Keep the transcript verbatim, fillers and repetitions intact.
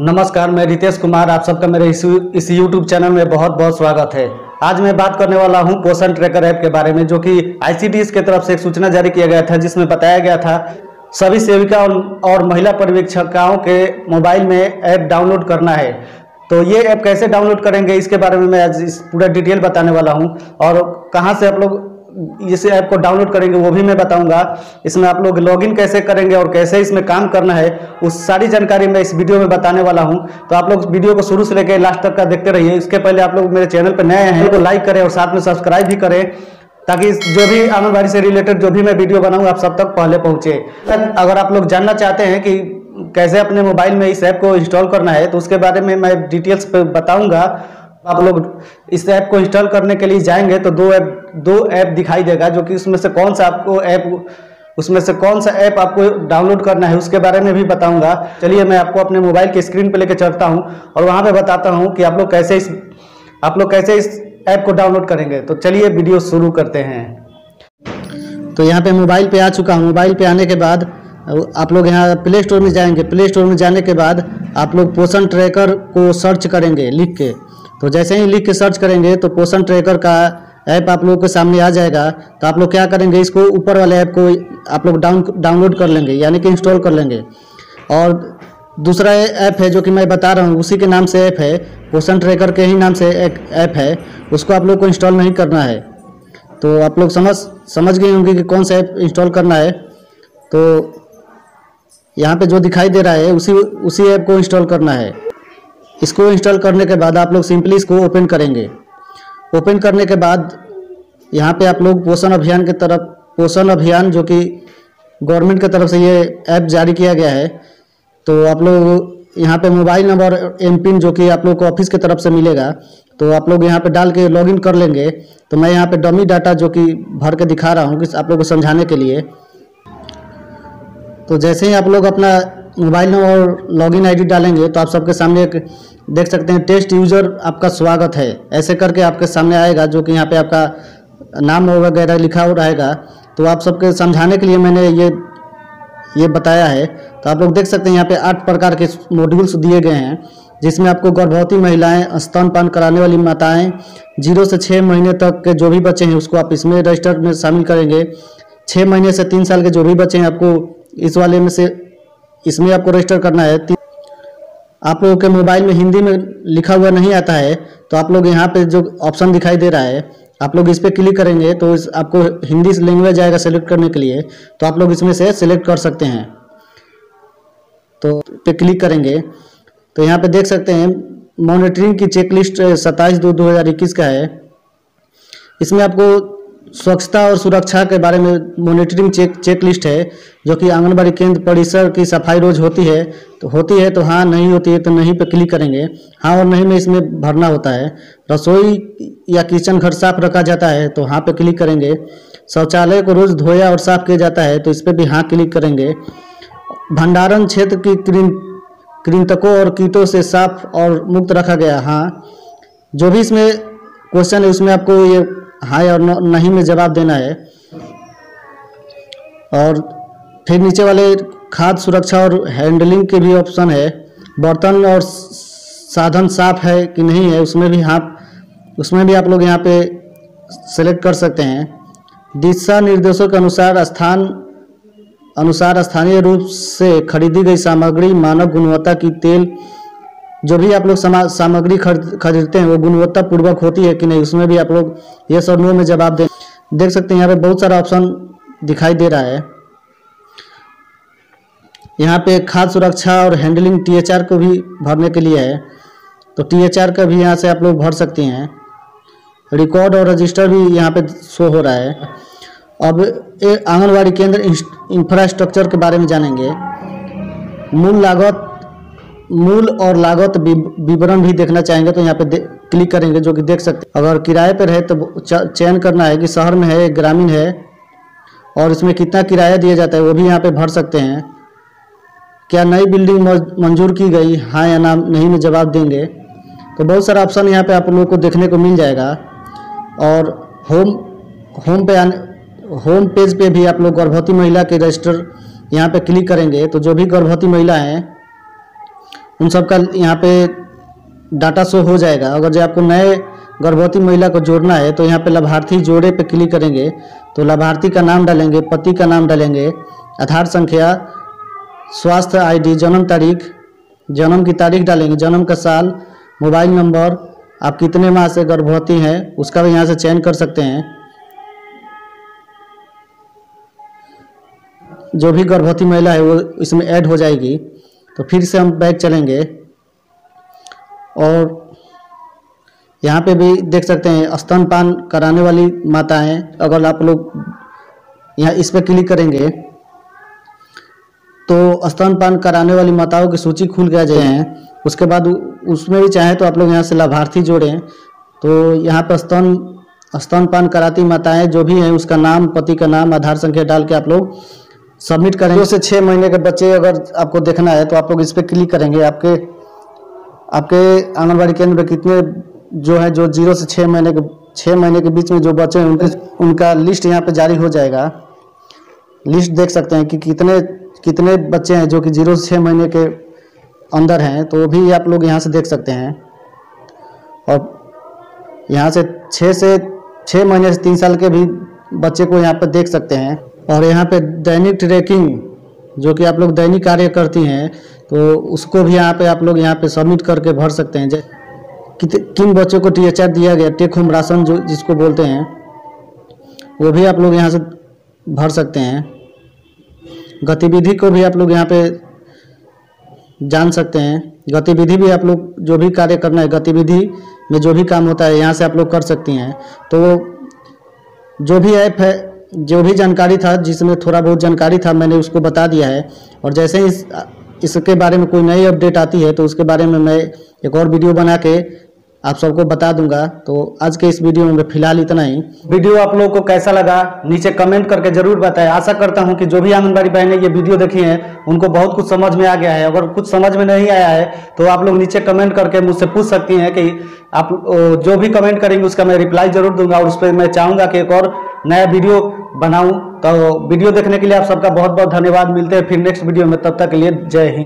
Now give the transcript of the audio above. नमस्कार, मैं रितेश कुमार, आप सबका मेरे इस, इस यूट्यूब चैनल में बहुत बहुत स्वागत है। आज मैं बात करने वाला हूं पोषण ट्रैकर ऐप के बारे में, जो कि आईसीडीएस के तरफ से एक सूचना जारी किया गया था, जिसमें बताया गया था सभी सेविका और महिला पर्यवेक्षिकाओं के मोबाइल में ऐप डाउनलोड करना है। तो ये ऐप कैसे डाउनलोड करेंगे, इसके बारे में मैं आज इस पूरा डिटेल बताने वाला हूँ, और कहाँ से आप लोग इस ऐप को डाउनलोड करेंगे वो भी मैं बताऊंगा। इसमें आप लोग लॉगिन कैसे करेंगे और कैसे इसमें काम करना है, उस सारी जानकारी मैं इस वीडियो में बताने वाला हूं। तो आप लोग वीडियो को शुरू से लेकर लास्ट तक का देखते रहिए। इसके पहले आप लोग मेरे चैनल पर नए हैं तो लाइक करें और साथ में सब्सक्राइब भी करें, ताकि जो भी आंगनबाड़ी से रिलेटेड जो भी मैं वीडियो बनाऊँ आप सब तक पहले पहुँचे। अगर आप लोग जानना चाहते हैं कि कैसे अपने मोबाइल में इस ऐप को इंस्टॉल करना है तो उसके बारे में मैं डिटेल्स पर बताऊँगा। आप लोग इस ऐप को इंस्टॉल करने के लिए जाएंगे तो दो ऐप दो ऐप दिखाई देगा, जो कि उसमें से कौन सा आपको ऐप उसमें से कौन सा ऐप आपको डाउनलोड करना है उसके बारे में भी बताऊंगा। चलिए मैं आपको अपने मोबाइल के स्क्रीन पे लेकर चलता हूं और वहां पे बताता हूं कि आप लोग कैसे इस आप लोग कैसे इस ऐप को डाउनलोड करेंगे। तो चलिए वीडियो शुरू करते हैं। तो यहाँ पर मोबाइल पर आ चुका हूँ। मोबाइल पर आने के बाद आप लोग यहाँ प्ले स्टोर में जाएंगे। प्ले स्टोर में जाने के बाद आप लोग पोषण ट्रैकर को सर्च करेंगे लिख के। तो जैसे ही लिख के सर्च करेंगे तो पोषण ट्रैकर का ऐप आप लोगों के सामने आ जाएगा। तो आप लोग क्या करेंगे, इसको ऊपर वाले ऐप को आप लोग डाउन डाउनलोड कर लेंगे, यानी कि इंस्टॉल कर लेंगे। और दूसरा ऐप है जो कि मैं बता रहा हूँ, उसी के नाम से ऐप है, पोषण ट्रैकर के ही नाम से एक ऐप है, उसको आप लोग को इंस्टॉल नहीं करना है। तो आप लोग समझ समझ गए होंगे कि कौन सा ऐप इंस्टॉल करना है। तो यहाँ पर जो दिखाई दे रहा है उसी उसी ऐप को इंस्टॉल करना है। इसको इंस्टॉल करने के बाद आप लोग सिंपली इसको ओपन करेंगे। ओपन करने के बाद यहाँ पे आप लोग पोषण अभियान के तरफ पोषण अभियान जो कि गवर्नमेंट के तरफ से ये ऐप जारी किया गया है, तो आप लोग यहाँ पे मोबाइल नंबर एम पिन जो कि आप लोग को ऑफिस की तरफ से मिलेगा, तो आप लोग यहाँ पे डाल के लॉगिन कर लेंगे। तो मैं यहाँ पे डमी डाटा जो कि भर के दिखा रहा हूँ कि आप लोग को समझाने के लिए। तो जैसे ही आप लोग अपना मोबाइल नंबर और लॉगिन आईडी डालेंगे तो आप सबके सामने एक देख सकते हैं, टेस्ट यूज़र आपका स्वागत है, ऐसे करके आपके सामने आएगा, जो कि यहाँ पे आपका नाम वगैरह लिखा हो रहेगा। तो आप सबके समझाने के लिए मैंने ये ये बताया है। तो आप लोग देख सकते हैं यहाँ पे आठ प्रकार के मॉड्यूल्स दिए गए हैं, जिसमें आपको गर्भवती महिलाएँ, स्तनपान कराने वाली माताएँ, जीरो से छः महीने तक के जो भी बच्चे हैं उसको आप इसमें रजिस्टर में शामिल करेंगे। छः महीने से तीन साल के जो भी बच्चे हैं आपको इस वाले में से इसमें आपको रजिस्टर करना है। आप लोगों के मोबाइल में हिंदी में लिखा हुआ नहीं आता है तो आप लोग यहाँ पे जो ऑप्शन दिखाई दे रहा है आप लोग इस पर क्लिक करेंगे तो इस आपको हिंदी लैंग्वेज आएगा सेलेक्ट करने के लिए। तो आप लोग इसमें से सिलेक्ट कर सकते हैं, तो पे क्लिक करेंगे। तो यहाँ पे देख सकते हैं मॉनिटरिंग की चेकलिस्ट सत्ताईस दो दो हज़ार इक्कीस का है। इसमें आपको स्वच्छता और सुरक्षा के बारे में मॉनिटरिंग चेक चेक लिस्ट है, जो कि आंगनबाड़ी केंद्र परिसर की सफाई रोज होती है तो होती है तो हाँ, नहीं होती है तो नहीं पे क्लिक करेंगे। हाँ और नहीं में इसमें भरना होता है। रसोई या किचन घर साफ रखा जाता है तो हाँ पे क्लिक करेंगे। शौचालय को रोज धोया और साफ किया जाता है तो इस पर भी हाँ क्लिक करेंगे। भंडारण क्षेत्र की कृंतकों और कीटों से साफ और मुक्त रखा गया, हाँ। जो भी इसमें क्वेश्चन है उसमें आपको ये हाँ और नहीं में जवाब देना है। और फिर नीचे वाले खाद्य सुरक्षा और हैंडलिंग के भी ऑप्शन है। बर्तन और साधन साफ है कि नहीं है उसमें भी हाँ उसमें भी आप लोग यहाँ पे सेलेक्ट कर सकते हैं। दिशा निर्देशों के अनुसार स्थान अनुसार स्थानीय रूप से खरीदी गई सामग्री, मानव गुणवत्ता की तेल, जो भी आप लोग सामग्री खरीदते हैं वो गुणवत्ता पूर्वक होती है कि नहीं, उसमें भी आप लोग यस और नो में जवाब दें। देख सकते हैं यहाँ पे बहुत सारा ऑप्शन दिखाई दे रहा है। यहाँ पे खाद्य सुरक्षा और हैंडलिंग टीएचआर को भी भरने के लिए है, तो टीएचआर का भी यहाँ से आप लोग भर सकते हैं। रिकॉर्ड और रजिस्टर भी यहाँ पे शो हो रहा है। अब आंगनबाड़ी केंद्र इंफ्रास्ट्रक्चर के बारे में जानेंगे। मूल लागत मूल और लागत विवरण भी देखना चाहेंगे तो यहाँ पे क्लिक करेंगे, जो कि देख सकते हैं। अगर किराए पर है तो चयन करना है कि शहर में है, ग्रामीण है, और इसमें कितना किराया दिया जाता है वो भी यहाँ पे भर सकते हैं। क्या नई बिल्डिंग मंजूर की गई, हाँ या ना नहीं में जवाब देंगे। तो बहुत सारा ऑप्शन यहाँ पे आप लोगों को देखने को मिल जाएगा। और होम होम पे आने होम पेज पर भी आप लोग गर्भवती महिला के रजिस्टर यहाँ पर क्लिक करेंगे, तो जो भी गर्भवती महिला हैं उन सब का यहाँ पे डाटा शो हो जाएगा। अगर जो आपको नए गर्भवती महिला को जोड़ना है तो यहाँ पे लाभार्थी जोड़े पे क्लिक करेंगे तो लाभार्थी का नाम डालेंगे, पति का नाम डालेंगे, आधार संख्या, स्वास्थ्य आईडी, जन्म तारीख, जन्म की तारीख डालेंगे, जन्म का साल, मोबाइल नंबर, आप कितने माह से गर्भवती हैं उसका भी यहाँ से चयन कर सकते हैं। जो भी गर्भवती महिला है वो इसमें ऐड हो जाएगी। तो फिर से हम बैक चलेंगे और यहाँ पे भी देख सकते हैं स्तनपान कराने वाली माताएं। अगर आप लोग यहाँ इस पर क्लिक करेंगे तो स्तनपान कराने वाली माताओं की सूची खुल गया जो है। उसके बाद उसमें भी चाहे तो आप लोग यहाँ से लाभार्थी जोड़ें। तो यहाँ पर स्तन स्तनपान कराती माताएं जो भी हैं उसका नाम, पति का नाम, आधार संख्या डाल के आप लोग सबमिट करेंगे। दो से छः महीने के बच्चे अगर आपको देखना है तो आप लोग इस पर क्लिक करेंगे। आपके आपके आंगनबाड़ी केंद्र में कितने जो है जो जीरो से छः महीने के छः महीने के बीच में जो बच्चे हैं उनके उनका लिस्ट यहाँ पे जारी हो जाएगा। लिस्ट देख सकते हैं कि कितने कितने बच्चे हैं जो कि जीरो से छः महीने के अंदर हैं। तो वो भी आप लोग यहाँ से देख सकते हैं। और यहाँ से छः से छः महीने से तीन साल के भी बच्चे को यहाँ पर देख सकते हैं। और यहाँ पे दैनिक ट्रैकिंग जो कि आप लोग दैनिक कार्य करती हैं तो उसको भी यहाँ पे आप लोग यहाँ पे सबमिट करके भर सकते हैं। जैसे किन बच्चों को टीएचआर दिया गया, टेक होम राशन जो जिसको बोलते हैं, वो भी आप लोग यहाँ से भर सकते हैं। गतिविधि को भी आप लोग यहाँ पे जान सकते हैं। गतिविधि भी आप लोग जो भी कार्य करना है, गतिविधि में जो भी काम होता है यहाँ से आप लोग कर सकती हैं। तो जो भी ऐप है, जो भी जानकारी था, जिसमें थोड़ा बहुत जानकारी था मैंने उसको बता दिया है। और जैसे ही इस, इसके बारे में कोई नई अपडेट आती है तो उसके बारे में मैं एक और वीडियो बना के आप सबको बता दूंगा। तो आज के इस वीडियो में फिलहाल इतना ही। वीडियो आप लोगों को कैसा लगा नीचे कमेंट करके जरूर बताएं। आशा करता हूं कि जो भी आंगनबाड़ी बहनें ये वीडियो देखी हैं उनको बहुत कुछ समझ में आ गया है। अगर कुछ समझ में नहीं आया है तो आप लोग नीचे कमेंट करके मुझसे पूछ सकती हैं कि आप जो भी कमेंट करेंगे उसका मैं रिप्लाई जरूर दूंगा। और उस पर मैं चाहूँगा कि एक और नया वीडियो बनाऊँ। तो वीडियो देखने के लिए आप सबका बहुत बहुत धन्यवाद। मिलते हैं फिर नेक्स्ट वीडियो में, तब तक के लिए जय हिंद।